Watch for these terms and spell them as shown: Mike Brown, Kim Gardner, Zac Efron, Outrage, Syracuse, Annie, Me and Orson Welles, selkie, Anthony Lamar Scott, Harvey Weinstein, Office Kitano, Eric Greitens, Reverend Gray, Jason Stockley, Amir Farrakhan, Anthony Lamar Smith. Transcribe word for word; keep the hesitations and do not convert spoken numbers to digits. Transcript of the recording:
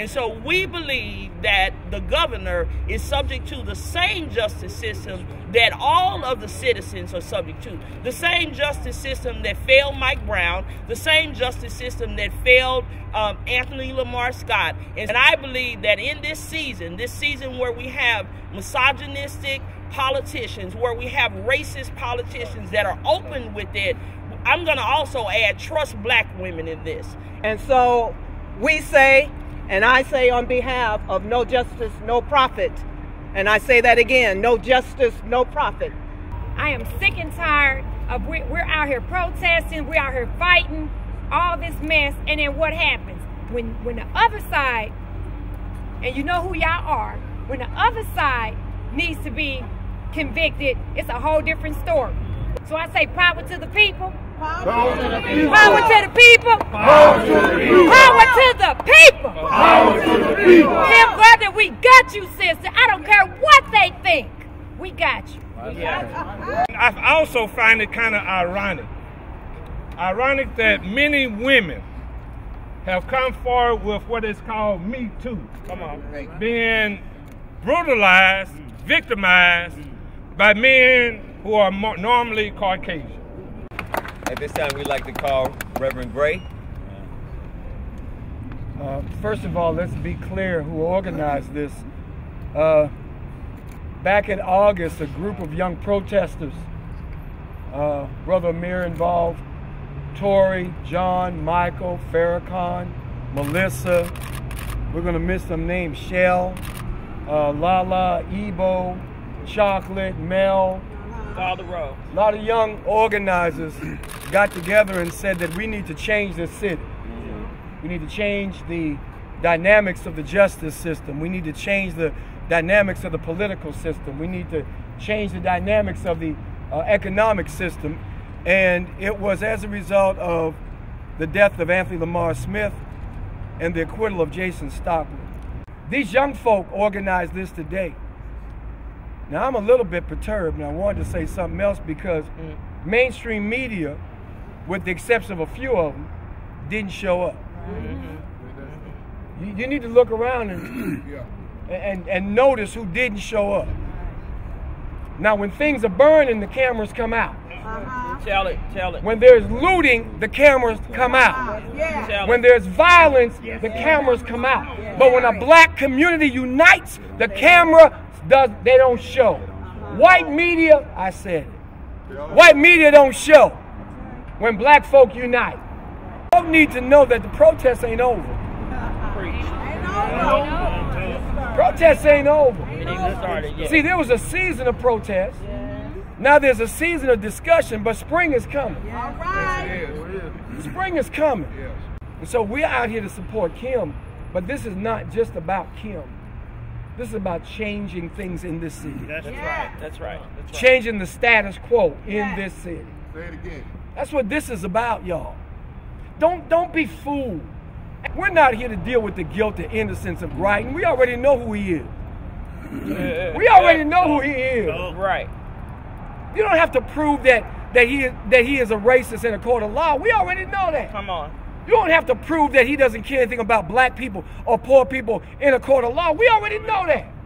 And so we believe that the governor is subject to the same justice system that all of the citizens are subject to. The same justice system that failed Mike Brown, the same justice system that failed um, Anthony Lamar Scott. And I believe that in this season, this season where we have misogynistic politicians, where we have racist politicians that are open with it, I'm gonna also add trust black women in this. And so we say, and I say on behalf of No Justice, No Profit, and I say that again, no justice, no profit. I am sick and tired of, we're, we're out here protesting, we're out here fighting, all this mess, and then what happens? When, when the other side, and you know who y'all are, when the other side needs to be convicted, it's a whole different story. So I say power to the people. Power to the people. Power to the people. Power to the people. Power to the people. Power to the people. Kim Gardner, we got you, sister. I don't care what they think. We got you. We got you. I also find it kind of ironic. Ironic that many women have come forward with what is called Me Too. Come on. Being brutalized, victimized by men who are normally Caucasian. At this time, we'd like to call Reverend Gray. Uh, first of all, let's be clear who organized this. Uh, back in August, a group of young protesters, uh, Brother Amir involved, Tori, John, Michael, Farrakhan, Melissa, we're gonna miss some names, Shell, uh, Lala, Ebo, Chocolate, Mel, a lot of young organizers got together and said that we need to change this city. Mm-hmm. We need to change the dynamics of the justice system. We need to change the dynamics of the political system. We need to change the dynamics of the uh, economic system. And it was as a result of the death of Anthony Lamar Smith and the acquittal of Jason Stockley. These young folk organized this today. Now, I'm a little bit perturbed, and I wanted to say something else because mainstream media, with the exception of a few of them, didn't show up. Mm-hmm. you, you need to look around and, and, and notice who didn't show up. Now, when things are burning, the cameras come out. Uh-huh. Tell it, tell it. When there's looting, the cameras come out. Uh, yeah. When there's violence, yes. the cameras come out. Yes. But when a black community unites, the camera does, they don't show. White media, I said it. White media don't show when black folk unite. Folk need to know that the protests ain't over. Preach. Ain't over. Protests ain't over. Ain't over. See, there was a season of protests. Yeah. Now there's a season of discussion, but spring is coming. Yeah. All right. Spring is coming. Yes. And so we're out here to support Kim, but this is not just about Kim. This is about changing things in this city. That's yeah. right. That's right. That's right. Changing the status quo yeah. in this city. Say it again. That's what this is about, y'all. Don't don't be fooled. We're not here to deal with the guilt and innocence of Greitens. We already know who he is. Yeah. We already yeah. know who he is. Oh, right. You don't have to prove that that he that he is a racist in a court of law. We already know that. Come on. You don't have to prove that he doesn't care anything about black people or poor people in a court of law. We already know that.